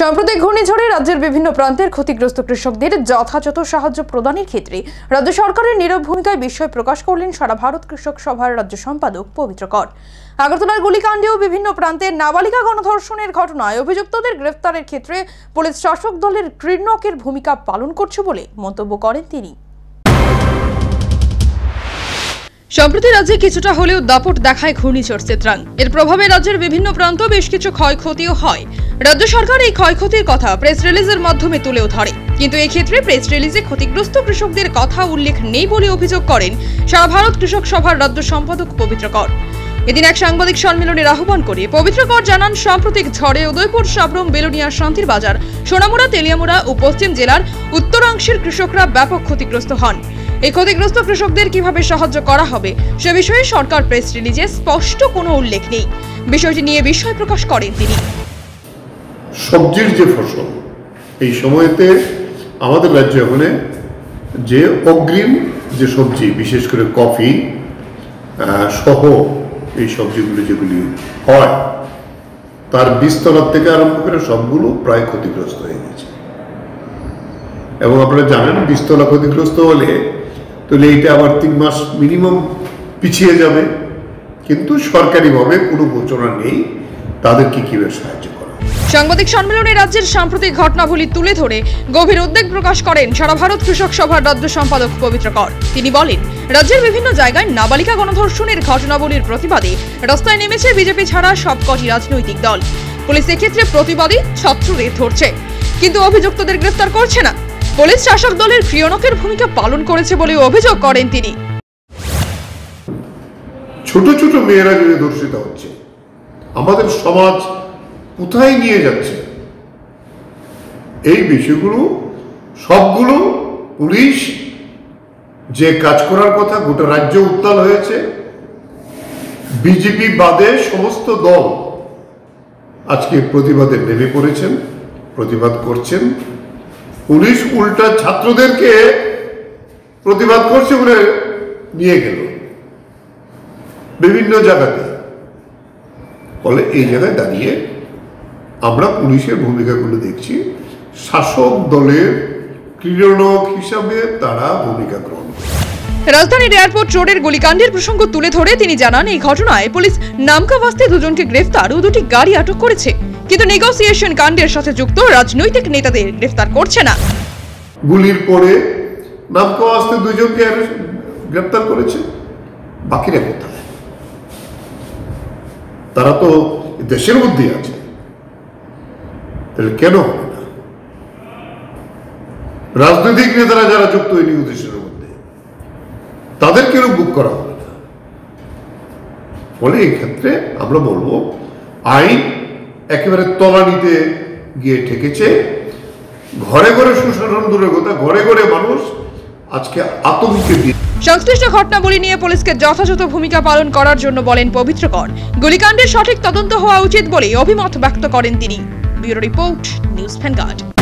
সাম্প্রতিক ঘূর্ণিঝড়ে রাজ্যের বিভিন্ন প্রান্তের ক্ষতিগ্রস্ত কৃষকদের যথাযথ সাহায্য প্রদানের ক্ষেত্রে রাজ্য সরকারের নীরব ভূমিকায় বিস্ময় প্রকাশ করলেন সারা ভারত কৃষক সভার রাজ্য সম্পাদক পবিত্র কর। আগরতলার গুলিকাণ্ডে ও বিভিন্ন প্রান্তের নাবালিকা গণধর্ষণের ঘটনায় অভিযুক্তদের গ্রেফতারের ক্ষেত্রে পুলিশ শাসক দলের কৃর্ণকের ভূমিকা পালন করছে বলে মন্তব্য করেন তিনি। সম্প্রতি রাজ্যে কিছুটা হলেও দাপট দেখায় ঘূর্ণিঝড় সিতরাং। এর প্রভাবে রাজ্যের বিভিন্ন প্রান্ত বেশ কিছু ক্ষয়ক্ষতিও হয়। রাজ্য সরকার এই ক্ষয়ক্ষতির কথা প্রেস রিলিজের মাধ্যমে তুলেও ধরে, কিন্তু এক্ষেত্রে প্রেস রিলিজে ক্ষতিগ্রস্ত কৃষকদের কথা উল্লেখ নেই বলে অভিযোগ করেন সারা ভারত কৃষক সভার রাজ্য সম্পাদক পবিত্র কর। এদিন এক সাংবাদিক সম্মেলনের আহ্বান করে পবিত্র কর জানান, সাম্প্রতিক ঝড়ে উদয়পুর, সাবরম, বেলুনিয়া, শান্তির বাজার, সোনামুড়া, তেলিয়ামুড়া ও পশ্চিম জেলার উত্তরাংশের কৃষকরা ব্যাপক ক্ষতিগ্রস্ত হন। এই ক্ষতিগ্রস্ত কৃষকদের কিভাবে সাহায্য করা হবে সে বিষয়ে সরকার প্রেস রিলিজে স্পষ্ট কোনো উল্লেখ নেই। বিষয়টি নিয়ে বিস্ময় প্রকাশ করেন তিনি। সবজির যে ফসল এই সময়তে আমাদের রাজ্যে ওখানে যে অগ্রিম যে সবজি, বিশেষ করে কফি সহ এই সবজিগুলো যেগুলি হয়, তার বীজতলা থেকে আরম্ভ করে সবগুলো প্রায় ক্ষতিগ্রস্ত হয়ে গেছে। এবং আপনারা জানেন বীজতলা ক্ষতিগ্রস্ত হলে তাহলে এইটা আবার 3 মাস মিনিমাম পিছিয়ে যাবে, কিন্তু সরকারিভাবে কোনো ঘোষণা নেই তাদেরকে কীভাবে সাহায্য করা। সাংবাদিক সম্মেলনে রাজ্যের সাম্প্রতিক ঘটনাবলী তুলে ধরে গভীর উদ্বেগ প্রকাশ করেন সারা ভারত কৃষক সভার রাজ্য সম্পাদক পবিত্র কর। তিনি বলেন, রাজ্যের বিভিন্ন জায়গায় নাবালিকা গণধর্ষণের ঘটনাবলীর প্রতিবাদে রাস্তায় নেমেছে বিজেপি ছাড়া সবকটি রাজনৈতিক দল। পুলিশ এক্ষেত্রে প্রতিবাদী ছত্ররে ধরছে, কিন্তু অভিযুক্তদের গ্রেফতার করছে না। পুলিশ শাসক দলের ক্রিয়নকের ভূমিকা পালন করেছে বলে অভিযোগ করেন তিনি। ছোট ছোট মেয়েরা যদি ধর্ষিত হচ্ছে, আমাদের সমাজ কোথায় নিয়ে যাচ্ছে এই বিষয়গুলো সবগুলো পুলিশ যে কাজ করার কথা, গোটা রাজ্য উত্তাল হয়েছে। বিজেপি বাদে সমস্ত দল আজকে প্রতিবাদে নেমে পড়েছেন, প্রতিবাদ করছেন। পুলিশ উল্টা ছাত্রদেরকে প্রতিবাদ করছে বলে নিয়ে গেল বিভিন্ন জায়গাতে। ফলে এই জায়গায় দাঁড়িয়ে আমরা পুলিশের ভূমিকাগুলো দেখছি, শাসক দলের ক্রীড়ক হিসাবে তারা ভূমিকা গ্রহণ করে। রাজধানীর এয়ারপোর্ট রোডের গুলিকাণ্ডের প্রসঙ্গ তুলে ধরে তিনি জানান, এই ঘটনায় পুলিশ নামকাওয়াস্তে 2 জনকে গ্রেফতার ও 2টি গাড়ি আটক করেছে, কিন্তু নেগোসিয়েশন কাণ্ডের সাথে যুক্ত রাজনৈতিক নেতাদের গ্রেফতার করছে না। গুলির পরে নামকাওয়াস্তে 2 জনকে গ্রেফতার করেছে, বাকিরা কোথায়? তারা তো দেশের মধ্যেই আছে, তাহলে কেন হবে না? রাজনৈতিক নেতারা যারা যুক্ত এই নির্দেশের মধ্যে তাদের কেন বুক করা হবে না? ফলে এক্ষেত্রে আমরা বলবো আইন একেবারে তলানিতে গিয়ে ঠেকেছে। ঘরে ঘরে সুশাসন দূরের কথা, ঘরে ঘরে মানুষ আজকে আতঙ্কে। সংশ্লিষ্ট ঘটনাবলী নিয়ে পুলিশকে যথাযথ ভূমিকা পালন করার জন্য বলেন পবিত্র কর। গুলিকাণ্ডের সঠিক তদন্ত হওয়া উচিত বলে অভিমত ব্যক্ত করেন তিনি। Bureau report, News vanguard.